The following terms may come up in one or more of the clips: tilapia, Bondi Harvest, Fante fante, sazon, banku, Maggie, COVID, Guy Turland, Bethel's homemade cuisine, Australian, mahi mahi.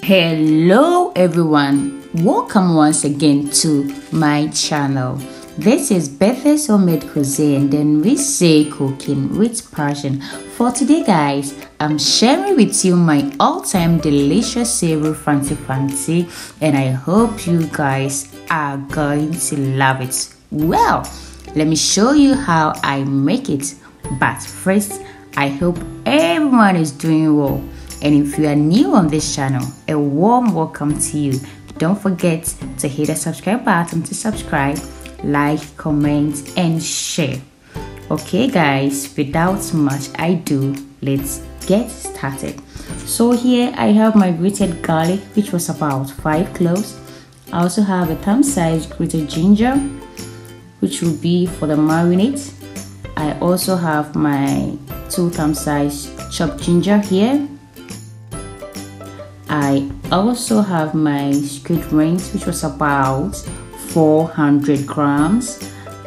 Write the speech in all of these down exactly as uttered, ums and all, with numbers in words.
Hello everyone, welcome once again to my channel. This is Bethel's Homemade Cuisine, then we say cooking with passion. For today guys, I'm sharing with you my all-time delicious savory Fante fante, and I hope you guys are going to love it. Well, let me show you how I make it, but first I hope everyone is doing well. And if you are new on this channel, a warm welcome to you. Don't forget to hit the subscribe button to subscribe, like, comment, and share. Okay guys, without much ado, let's get started. So here I have my grated garlic, which was about five cloves. I also have a thumb-sized grated ginger, which will be for the marinade. I also have my two thumb-sized chopped ginger here. I also have my squid rings, which was about four hundred grams.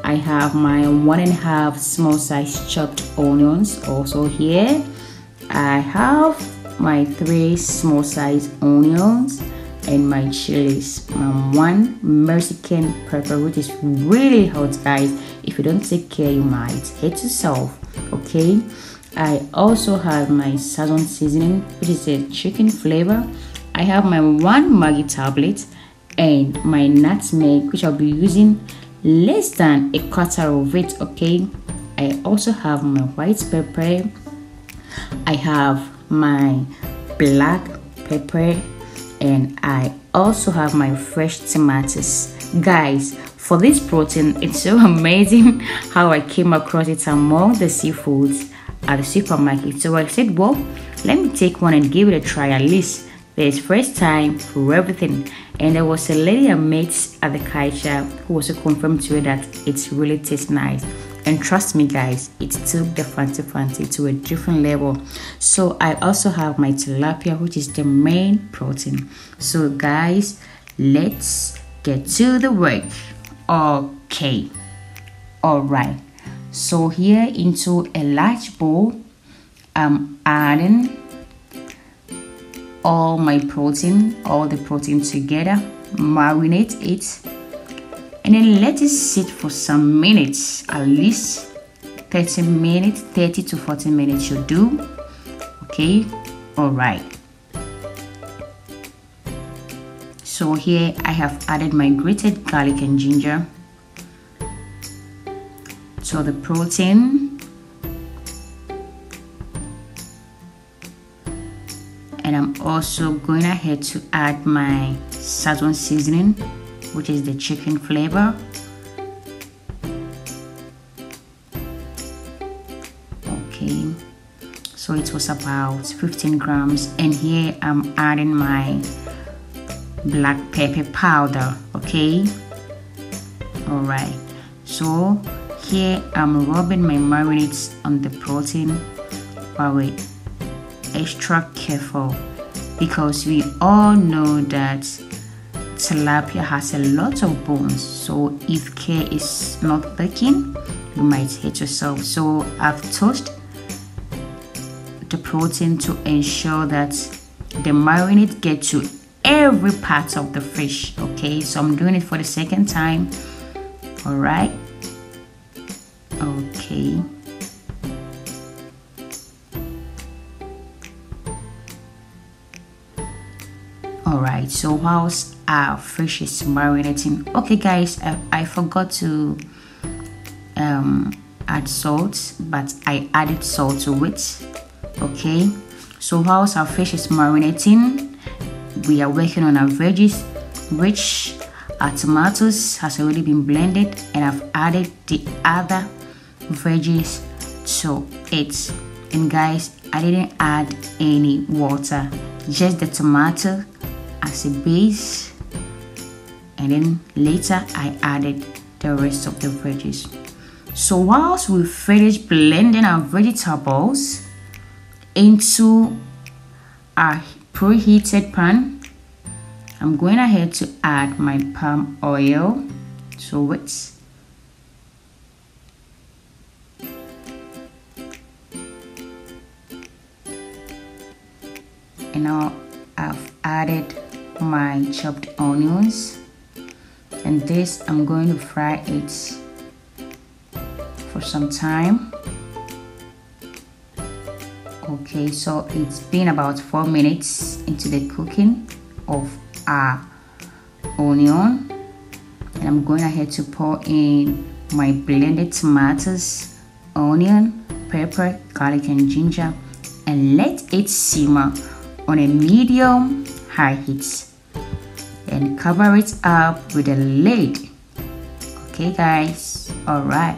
I have my one and a half small size chopped onions also here. I have my three small size onions and my chilies, um, one Mexican pepper, which is really hot guys. If you don't take care, you might hate yourself. Okay, I also have my sazon seasoning, which is a chicken flavor. I have my one Maggie tablet and my nutmeg, which I'll be using less than a quarter of it. Okay, I also have my white pepper. I have my black pepper, and I also have my fresh tomatoes. Guys, for this protein, it's so amazing how I came across it among the seafoods at the supermarket. So I said, well, let me take one and give it a try. At least there's first time for everything. And there was a lady I met at the Kai shop who also confirmed to me that it's really tastes nice. And trust me guys, it took the Fante fante to a different level. So I also have my tilapia, which is the main protein. So guys, let's get to the work. Okay, all right. So here into a large bowl, I'm adding all my protein, all the protein together, marinate it, and then let it sit for some minutes, at least thirty minutes, thirty to forty minutes should do. Okay, all right. So here I have added my grated garlic and ginger. So the protein, and I'm also going ahead to add my sazon seasoning, which is the chicken flavor. Okay, so it was about fifteen grams, and here I'm adding my black pepper powder. Okay, all right. So here I'm rubbing my marinades on the protein, but we're extra careful because we all know that tilapia has a lot of bones, so if care is not taken, you might hurt yourself. So I've toasted the protein to ensure that the marinade gets to every part of the fish. Okay, so I'm doing it for the second time. All right. Okay, all right. So whilst our fish is marinating, okay guys, I, I forgot to um, add salt, but I added salt to it. Okay, so whilst our fish is marinating, we are working on our veggies, which our tomatoes has already been blended, and I've added the other veggies to it. And guys, I didn't add any water, just the tomato as a base, and then later I added the rest of the veggies. So whilst we finish blending our vegetables into a preheated pan, I'm going ahead to add my palm oil to it. And now I've added my chopped onions, and this I'm going to fry it for some time. Okay, so it's been about four minutes into the cooking of our onion, and I'm going ahead to pour in my blended tomatoes, onion, pepper, garlic and ginger, and let it simmer on a medium high heat and cover it up with a lid. Okay guys, all right.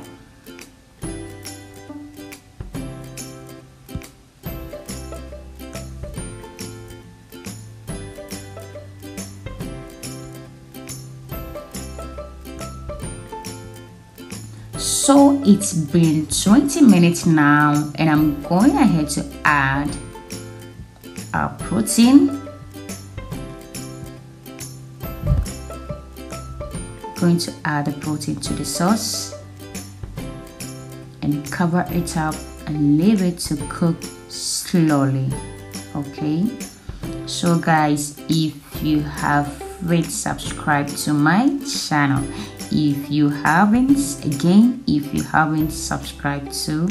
So it's been twenty minutes now, and I'm going ahead to add our protein. Going to add the protein to the sauce and cover it up and leave it to cook slowly. Okay, so guys, if you haven't subscribed to my channel, if you haven't again if you haven't subscribed to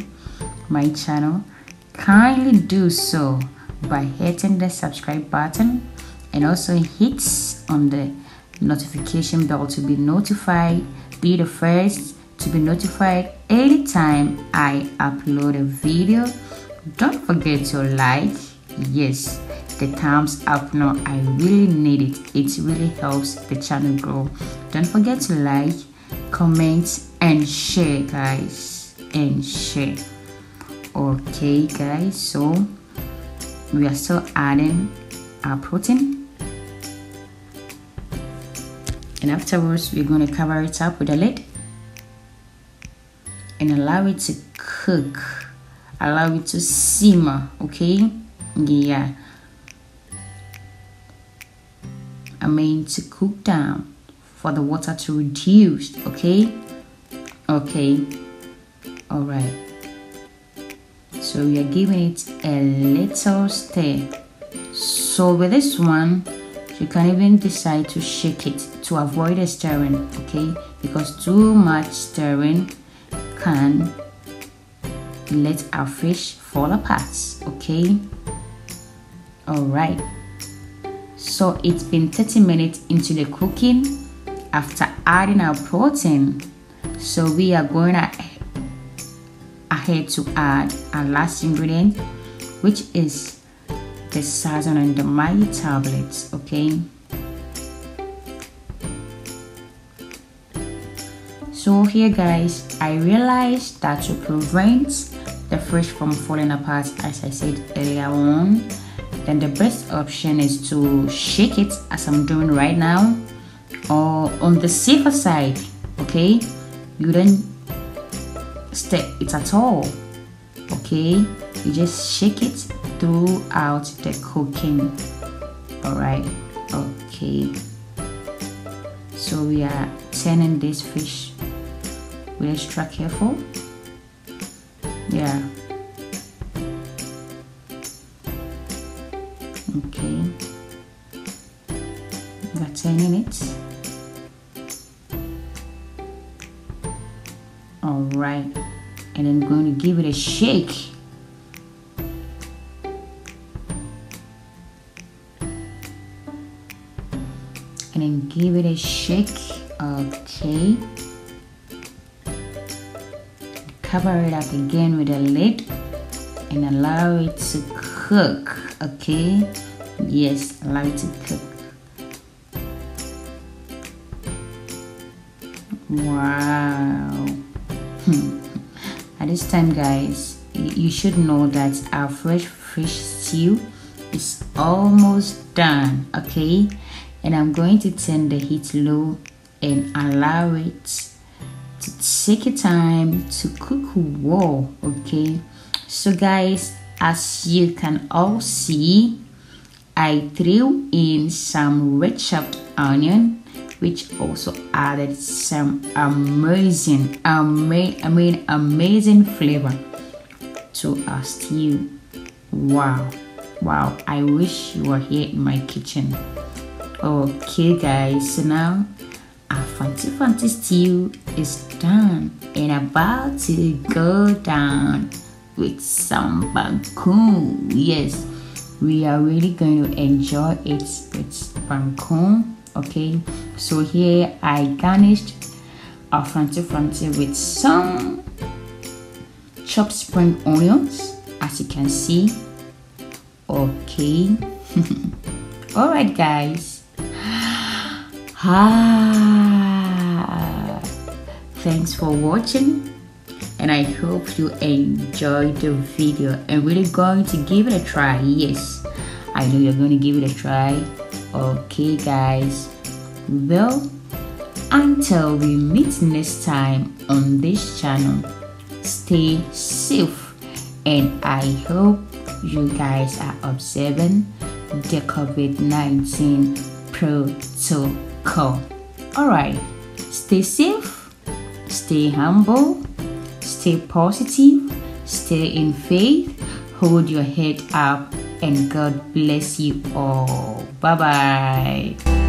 my channel, kindly do so by hitting the subscribe button and also hit on the notification bell to be notified, be the first to be notified anytime I upload a video. Don't forget to like, yes, the thumbs up now, I really need it, it really helps the channel grow. Don't forget to like, comment and share guys, and share. Okay guys, so we are still adding our protein, and afterwards we're going to cover it up with a lid and allow it to cook, allow it to simmer. Okay, yeah, I mean to cook down for the water to reduce. Okay, okay, all right. So we are giving it a little stir. So with this one, you can even decide to shake it to avoid a stirring, okay? Because too much stirring can let our fish fall apart, okay? All right. So it's been thirty minutes into the cooking after adding our protein. So we are going to ahead to add our last ingredient, which is the sazon and the Maggie tablets. Okay, so here guys, I realized that to prevent the fish from falling apart, as I said earlier on, then the best option is to shake it as I'm doing right now, or on the safer side, okay, you don't stir it at all. Okay, you just shake it throughout the cooking. All right. Okay, so we are turning this fish with extra careful. Yeah, okay, we are turning it. All right, and I'm going to give it a shake. And then give it a shake. Okay. Cover it up again with a lid and allow it to cook. Okay. Yes, allow it to cook. Wow. At this time guys, you should know that our fresh fish stew is almost done. Okay, and I'm going to turn the heat low and allow it to take a time to cook well. Okay, so guys, as you can all see, I threw in some red chopped onion, which also added some amazing, ama I mean amazing flavor to our stew. Wow, wow, I wish you were here in my kitchen. Okay guys, so now our Fante Fante stew is done and about to go down with some banku. Yes, we are really going to enjoy it with banku. Okay, so here I garnished our Fante Fante with some chopped spring onions, as you can see. Okay. All right guys, ah, thanks for watching, and I hope you enjoyed the video. I'm really going to give it a try. Yes, I know you're going to give it a try. Okay guys, well, until we meet next time on this channel, stay safe, and I hope you guys are observing the COVID nineteen protocol. Alright, stay safe, stay humble, stay positive, stay in faith, hold your head up, and God bless you all. Bye bye.